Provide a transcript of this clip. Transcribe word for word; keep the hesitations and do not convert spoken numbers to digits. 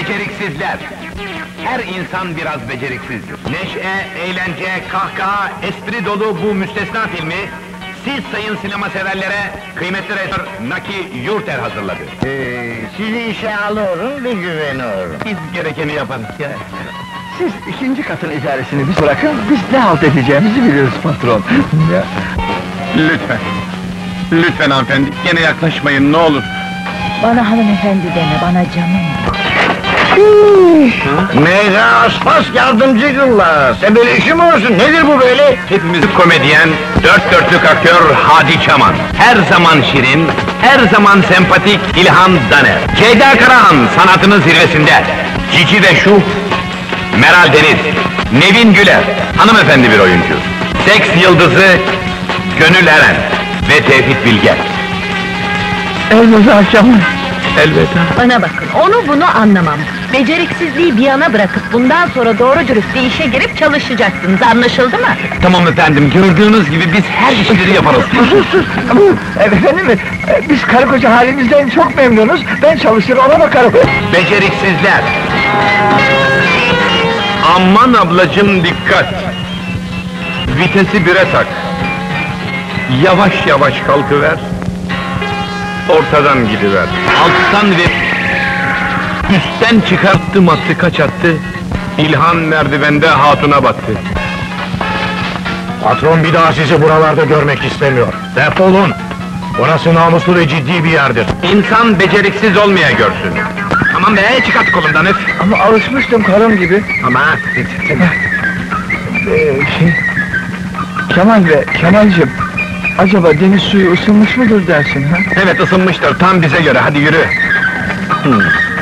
Beceriksizler. Her insan biraz beceriksizdir. Neşe, eğlence, kahkaha, espri dolu bu müstesna filmi siz sayın sinema severlere kıymetli rejisör Naki Yurter hazırladı. Ee, sizi işe alıyorum ve güveniyorum. Biz gerekeni yaparız. Siz ikinci katın idaresini biz bırakın, biz ne halt edeceğimizi biliyoruz patron. Lütfen, lütfen hanımefendi, gene yaklaşmayın ne olur. Bana hanımefendi deme, bana canım. Meyda aspas yardımcı gülla, sen böyle işim olsun, nedir bu böyle? Hepimiz komedyen, dört dörtlük aktör Hadi Çaman. Her zaman şirin, her zaman sempatik İlhan Daner. Ceyda Karahan sanatının zirvesinde. Cici ve şu, Meral Deniz, Nevin Güler, hanımefendi bir oyuncu. Seks yıldızı Gönül Eren ve Tevhid Bilge. Elveda canım, elveda. Bana bakın, onu bunu anlamam. Beceriksizliği bir yana bırakıp bundan sonra doğru dürüst bir işe girip çalışacaksınız, anlaşıldı mı? Tamam efendim, gördüğünüz gibi biz her işleri yaparız. Sus sus, efendim, biz karı koca halimizden çok memnunuz, ben çalışır ona bakarım. Beceriksizler! Aman ablacım dikkat! Vitesi bire tak! Yavaş yavaş kalkıver, ortadan gidiver. Alttan ve üstten çıkarttı matı kaç attı, İlhan merdivende hatuna battı. Patron bir daha sizi buralarda görmek istemiyor. Defolun! Burası namuslu ve ciddi bir yerdir. İnsan beceriksiz olmaya görsün. Aman be, çıkart kolumdan öf! Ama alışmıştım karım gibi. Ama... Ee, şey... Kemal be, Kemal'cim... Acaba deniz suyu ısınmış mıdır dersin ha? Evet ısınmıştır, tam bize göre, hadi yürü! Hmm.